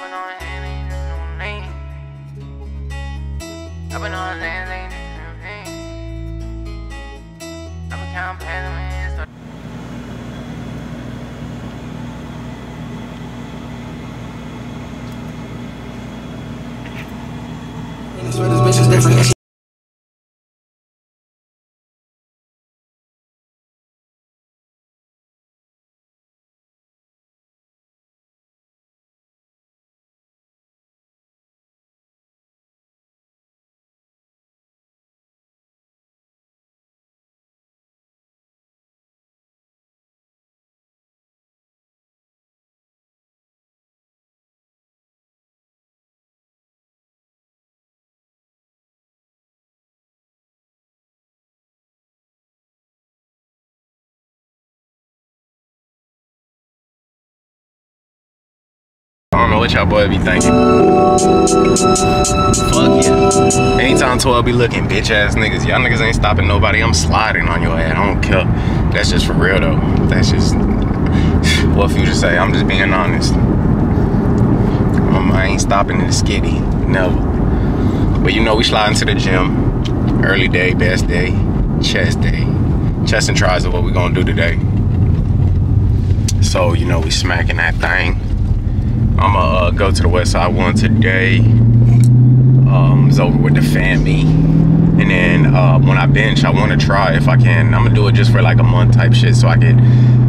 been on aliens, no name. I've been on aliens, no name. I've been counting past them and I swear this bitch is different. I don't know what y'all boy be thinking. Fuck yeah. Anytime 12 be looking bitch ass niggas. Y'all niggas ain't stopping nobody. I'm sliding on your head. I don't care. That's just for real though. That's just what you just say. I'm just being honest. I ain't stopping in the skitty. Never. But you know we sliding to the gym. Early day, best day, chest day. Chest and tries are what we gonna do today. So you know we smacking that thing. I'ma go to the Westside one today. It's over with the family. And then when I bench, I wanna try if I can. I'ma do it just for like a month type shit so I can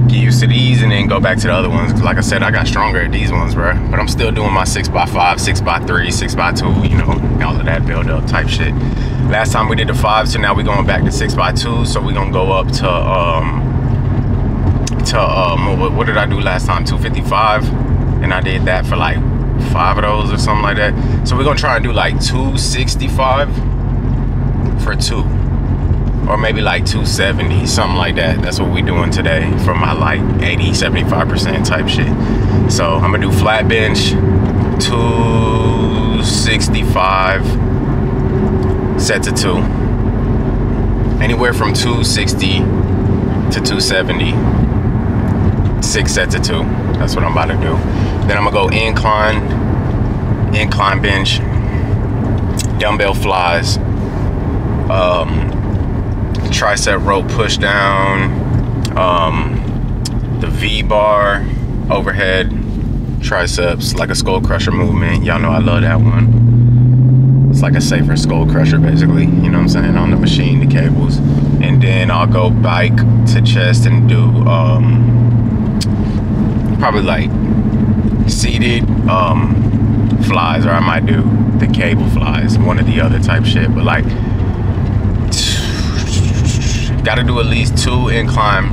get used to these and then go back to the other ones. Cause like I said, I got stronger at these ones, bro. But I'm still doing my 6x5, 6x3, 6x2, you know, all of that build up type shit. Last time we did the 5, so now we going back to 6x2. So we gonna go up to, what did I do last time? 255. And I did that for like 5 of those or something like that. So we're gonna try and do like 265 for 2. Or maybe like 270, something like that. That's what we doing today for my like 80, 75% type shit. So I'm gonna do flat bench, 265 set to 2. Anywhere from 260 to 270. 6 sets of 2. That's what I'm about to do. Then I'm gonna go incline bench, dumbbell flies, tricep rope push down, the V-bar overhead triceps, like a skull crusher movement. Y'all know I love that one. It's like a safer skull crusher basically, you know what I'm saying, on the machine, the cables. And then I'll go bike to chest and do probably like seated flies, or I might do the cable flies, one or the other type shit. But like gotta do at least 2 incline,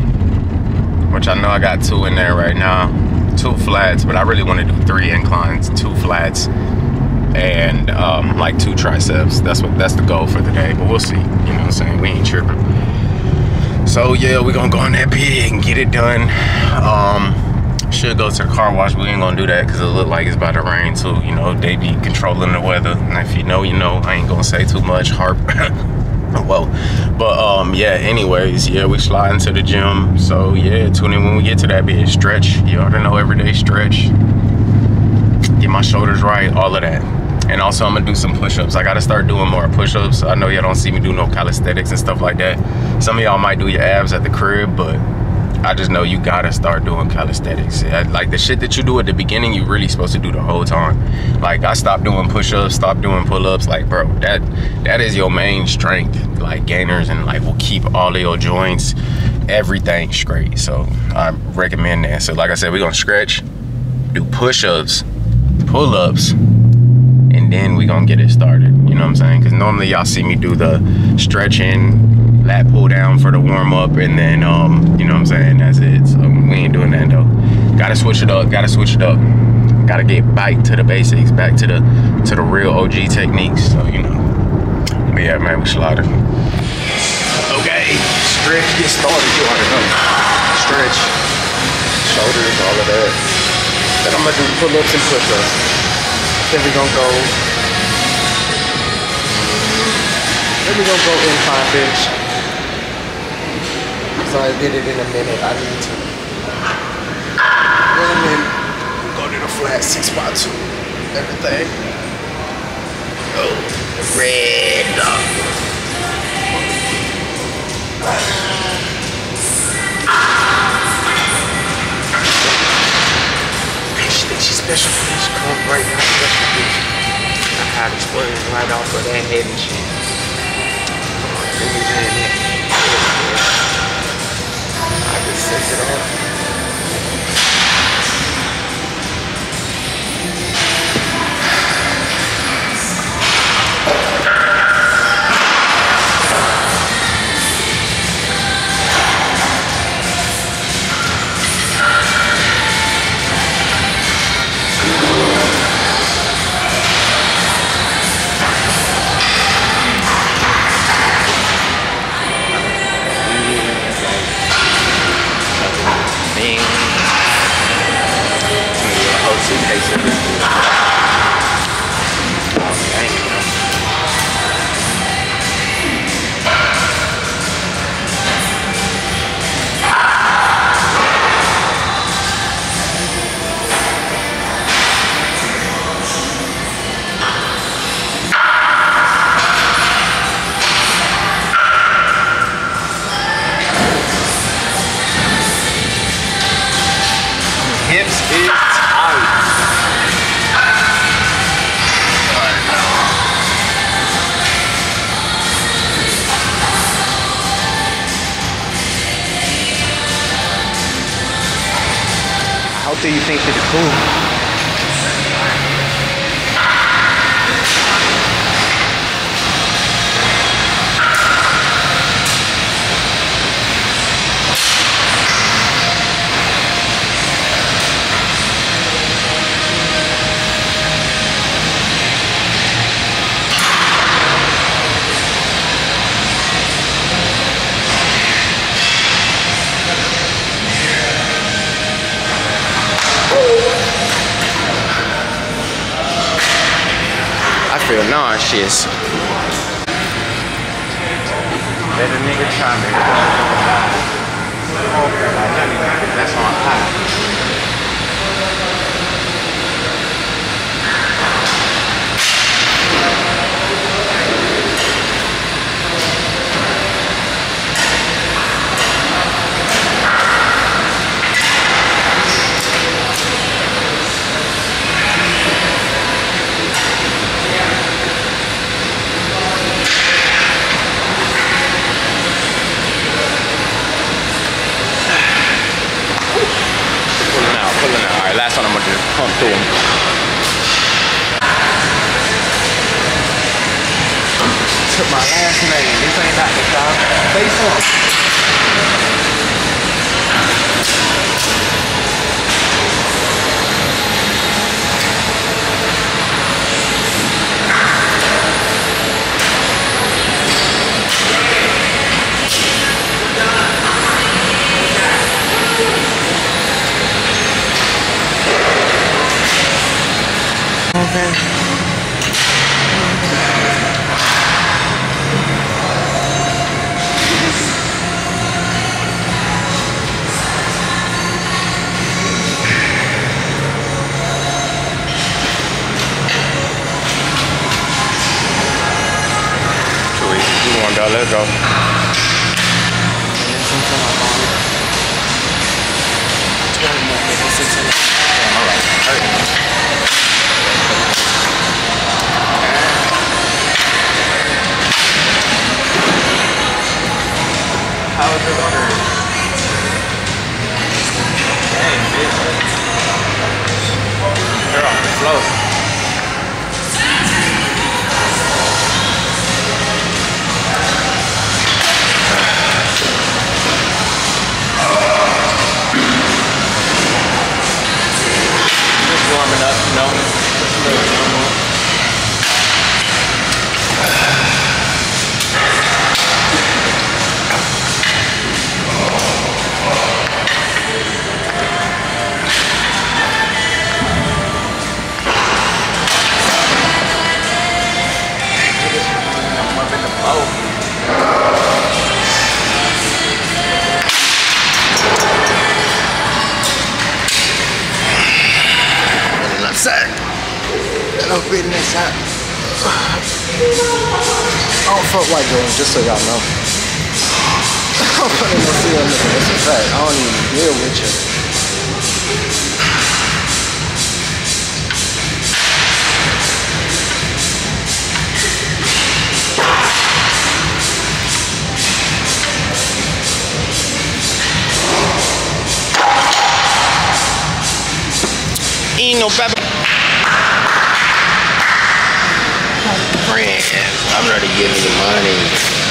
which I know I got 2 in there right now, 2 flats, but I really want to do 3 inclines, 2 flats, and like 2 triceps. That's the goal for the day, but we'll see, you know what I'm saying, we ain't tripping. So yeah, we're gonna go on that big and get it done. Should go to the car wash, but we ain't gonna do that because it look like it's about to rain too. You know, they be controlling the weather, and if you know, you know. I ain't gonna say too much, harp. Well, but yeah, anyways, yeah, we sliding to the gym. So yeah, tune in when we get to that bitch. Stretch, you already know, everyday stretch. Get my shoulders right, all of that. And also I'm gonna do some push-ups. I gotta start doing more push-ups. I know y'all don't see me do no calisthenics and stuff like that. Some of y'all might do your abs at the crib, but I just know you gotta start doing calisthenics. Like the shit that you do at the beginning, you really supposed to do the whole time. Like I stopped doing push-ups, stopped doing pull-ups. Like bro, that is your main strength. Like gainers and like will keep all of your joints, everything straight. So I recommend that. So like I said, we gonna stretch, do push-ups, pull-ups, and then we gonna get it started. You know what I'm saying? Cause normally y'all see me do the stretching, lat pull down for the warm up, and then you know what I'm saying, that's it. So we ain't doing that though. Gotta switch it up, gotta switch it up. Gotta get back to the basics, back to the real OG techniques. So you know. But yeah, man, we slaughtered. Okay, stretch, get started, you already know. Stretch, shoulders, all of that. Then I'm gonna do pull-ups and push-ups. Then we gonna go. Then we gonna go incline bench. So I did it in a minute. I need to. And then we go to the flat 6x2. everything. Oh, red dog. She thinks she's special bitch. Come on, right now, special bitch. I had to explain right off of that head and shit. Come on, let me turn that. I can sense it all. How do you think it's cool? I feel nauseous. Let a nigga try me. That's on pump through them. Took my last name. This ain't not the dog. Face up. Let's go. How is it ordered? Dang, bitch. They're on the floor. Set. that I've been in this hat. I don't fuck white girls, just so y'all know. I don't fucking know see them niggas, that's a fact. I don't even deal with you. Ain't no baby. Friend, I'm ready to give me the money.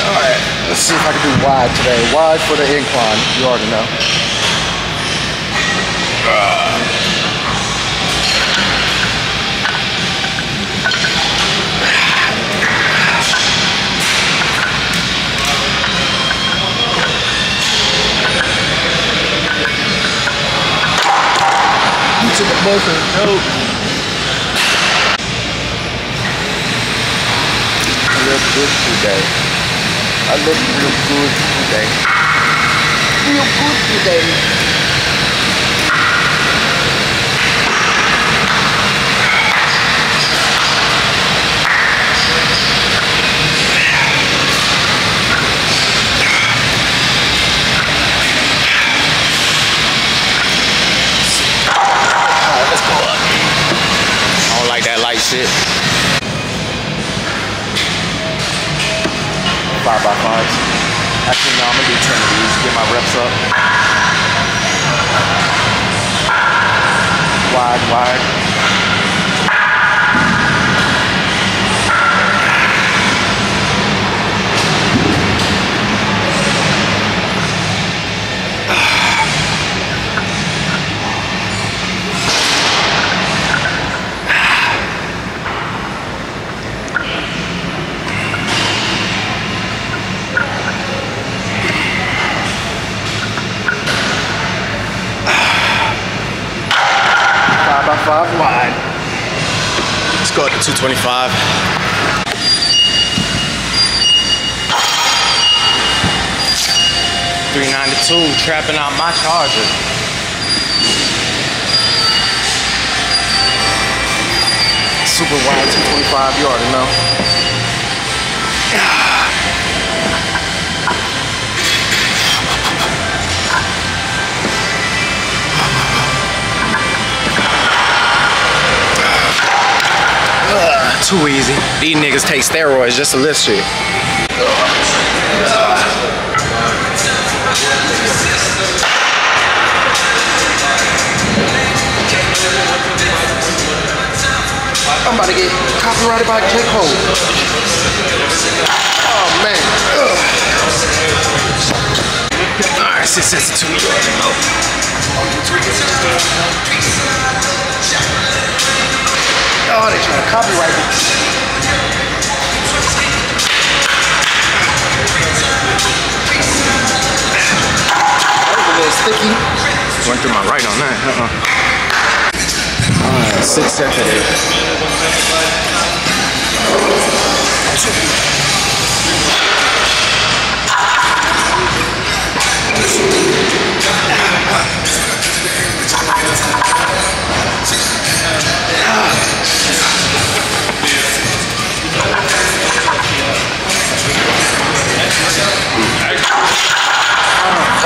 Alright, let's see if I can do wide today. Wide for the incline, you already know. To the both of the dope. I look good today. I look real good today. Real good today. Shit. 5x5s. Actually, no, I'm gonna do 10 of these to get my reps up. Wide, wide. Wide. Let's go up to 225. $392, trapping out my charger. Super wide 225, you already know. Too easy. These niggas take steroids just to lift shit. I'm about to get copyrighted by Click Hole. Oh man. Alright, 662. Oh, they trying to copyright me. That was a little sticky. Went through my right on that. Alright, 678.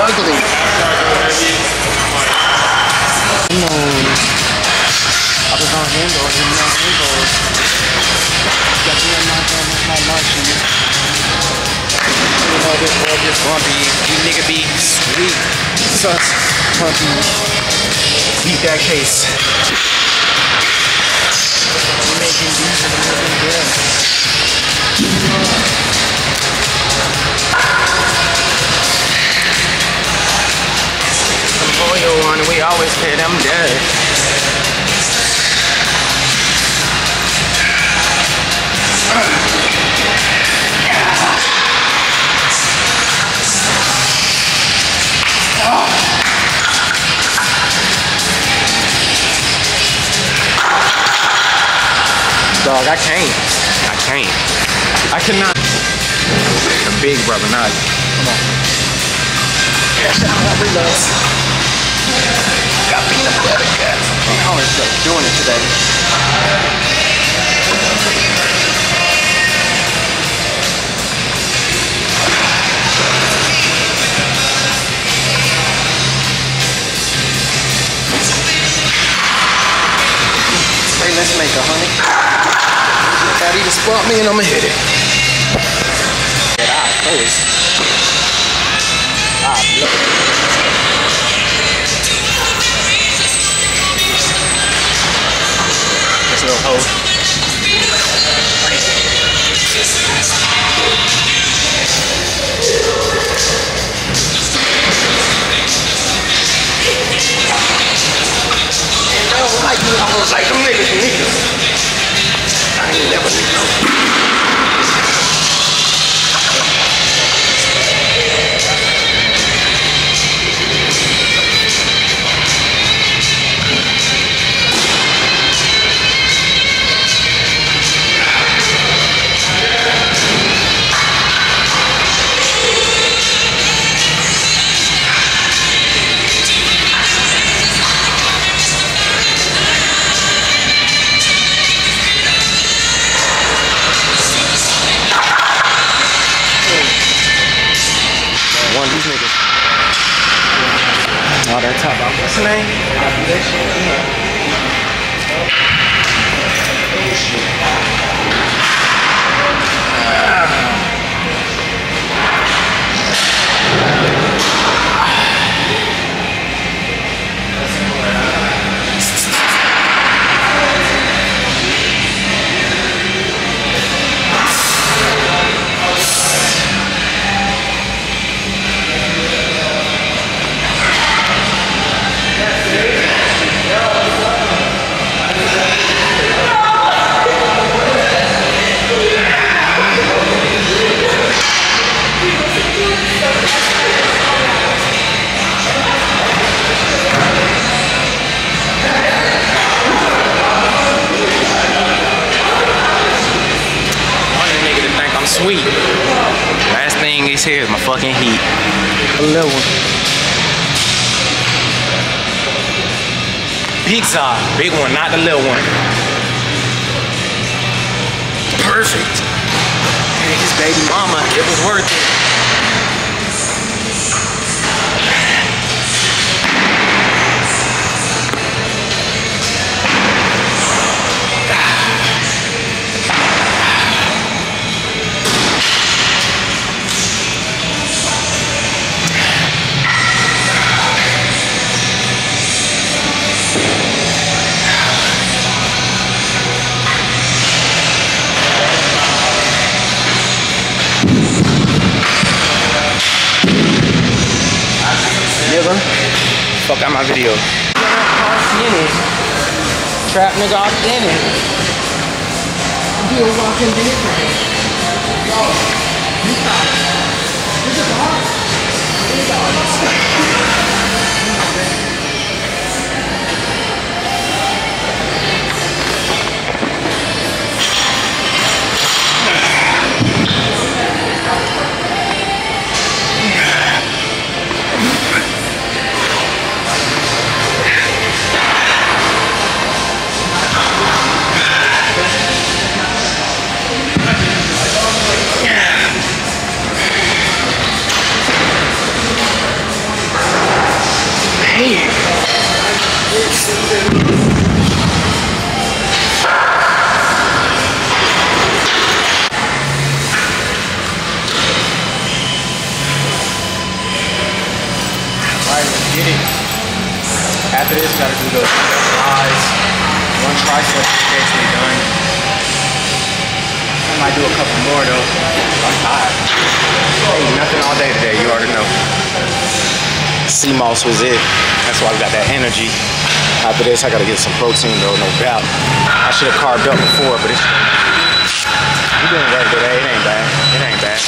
Ugly. No. I was on handles and not handles. Got me in my lunch. You know this world is bumpy. You nigga be sweet. Such pumpy. Beat that case. You're making these and looking good. One, we always pay them dead. Dog, I cannot. A big brother, not. Come on. Yeah, got peanut butter cats. I'm doing it today. make 100. Daddy just brought me and I'ma hit it. That eye close. Eye blow. This little hole. I don't like you almost like them niggas, I ain't never need no. Oh, that top off. What's the name? Sweet. Last thing is here is my fucking heat. A little one. Pizza. Big one, not the little one. Perfect. Hey, his baby mama. It was worth it. Fuck out my video. Trap nigga off in it. You walking different. After this, gotta do the eyes. One tricep is basically done. I might do a couple more though. I'm tired. Ain't nothing all day today, you already know. Sea moss was it. That's why I got that energy. After this, I gotta get some protein though, no doubt. I should have carved up before, but it's... we doing right today, it ain't bad. It ain't bad.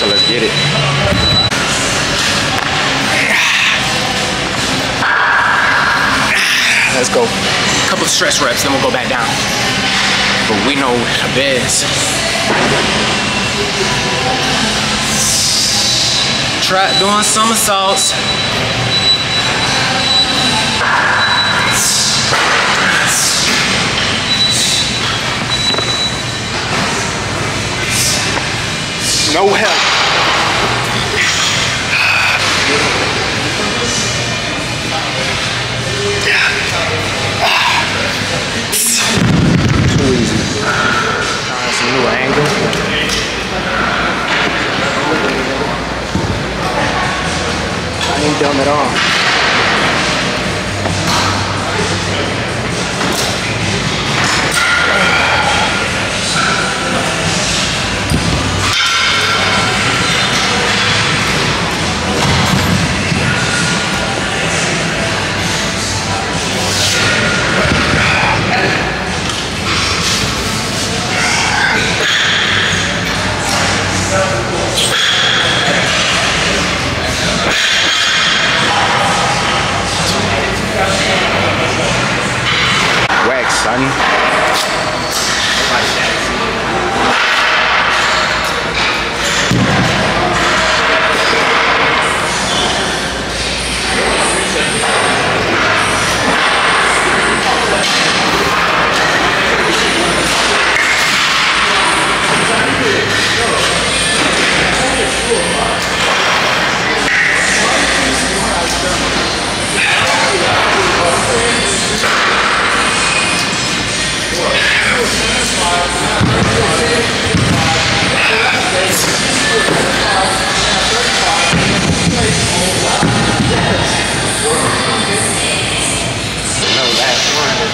So let's get it. Let's go. A couple of stress reps, then we'll go back down. But we know the best. Try doing somersaults. No help. dumb at all.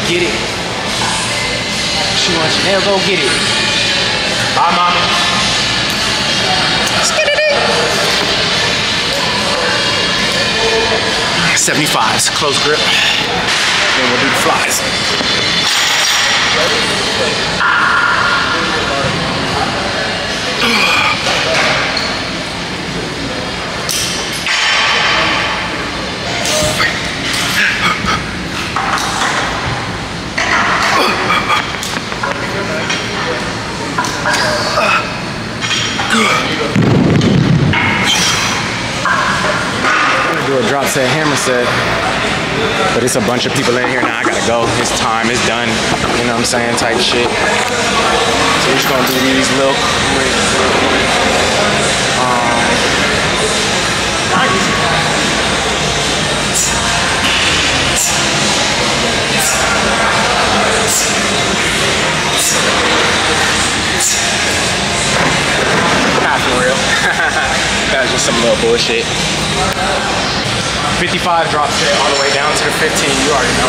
Get it. She wants you. Now go get it. Bye, mama. Skidity. 75s, close grip. Then we'll do the flies. Drop set, hammer set, but it's a bunch of people in here now. I gotta go. It's time. It's done. You know what I'm saying? Type shit. So we're just gonna do these little quick. Not for real. That was just some little bullshit. 55 drop set all the way down to the 15, you already know.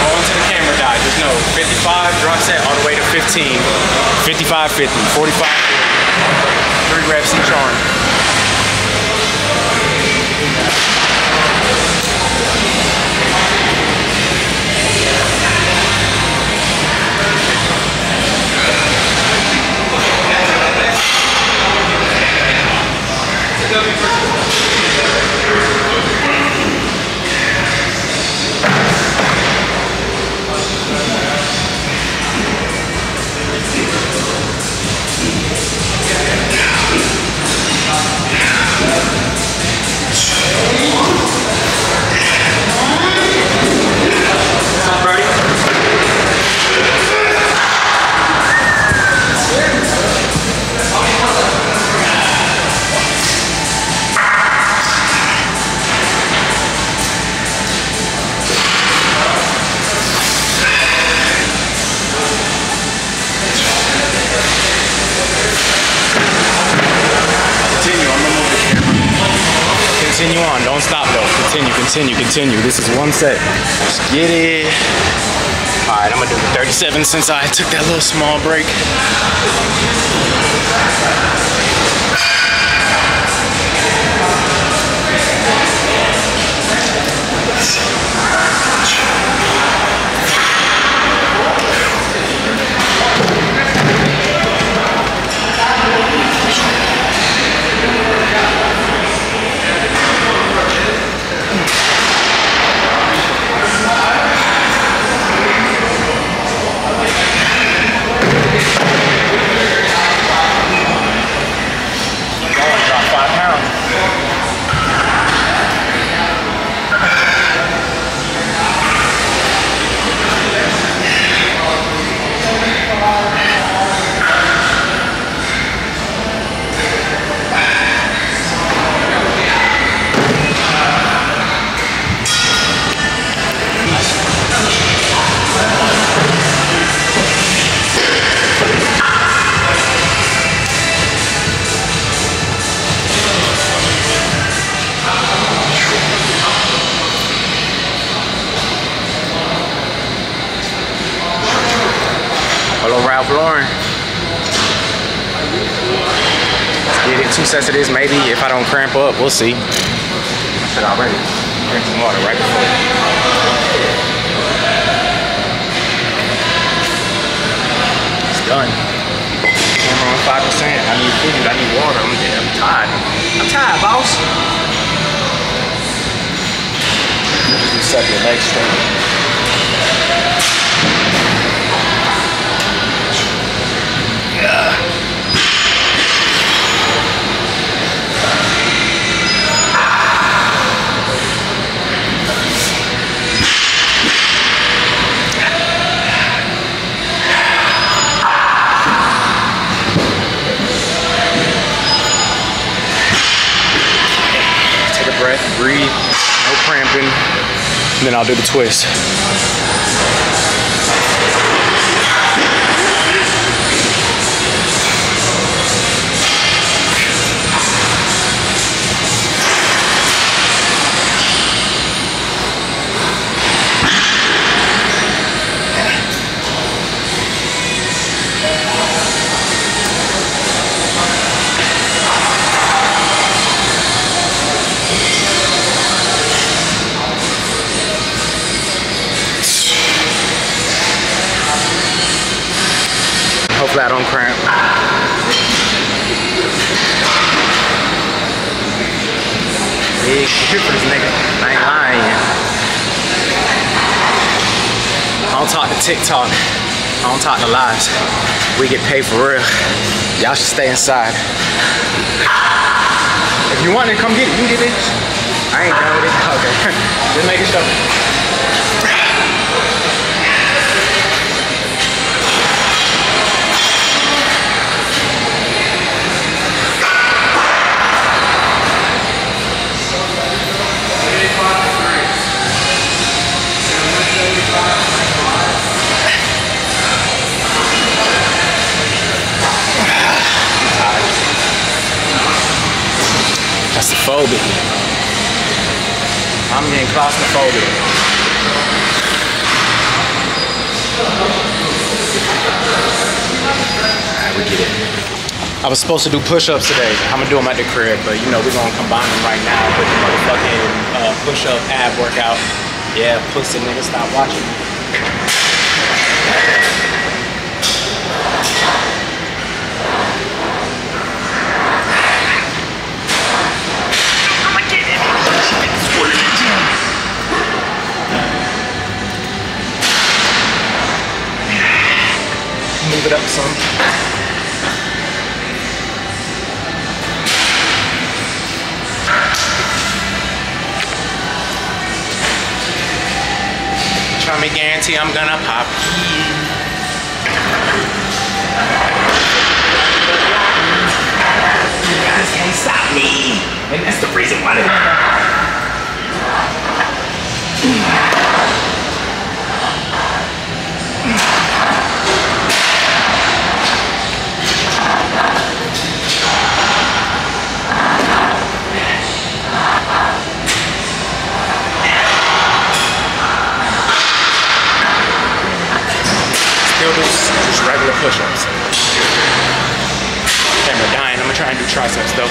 On to the camera die, just know 55 drop set all the way to 15, 55, 50, 45. 3 reps each arm. Continue on, don't stop though. Continue, continue, continue. This is one set. Just get it. All right, I'm gonna do the 37 since I took that little small break. Ralph Lauren. Let's get it, 2 sets of this, maybe if I don't cramp up, we'll see. I should already drink some water right before. It's done. 5%. I need food, I need water, I'm tired. I'm tired, boss. You just suck your legs straight. Breathe, no cramping, and then I'll do the twist. Hopefully I don't cramp. Big shit for this nigga. I ain't lying. I don't talk to TikTok. I don't talk to lies. We get paid for real. Y'all should stay inside. If you want it, come get it. You can get it. I ain't done with it. Okay. Just make it show. Claustrophobic. I'm getting claustrophobic. Alright, we get it. I was supposed to do push-ups today. I'm gonna do them at the crib, but you know we're gonna combine them right now with the motherfucking push-up ab workout. Yeah, pussy nigga, stop watching me. Move it up some. Try me, guarantee I'm gonna pop. You guys can't stop me, and that's the reason why just regular push-ups. Camera dying. I'm gonna try and do triceps though.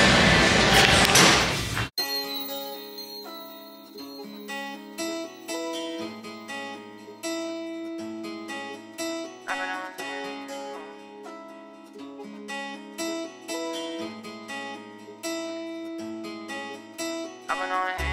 I'm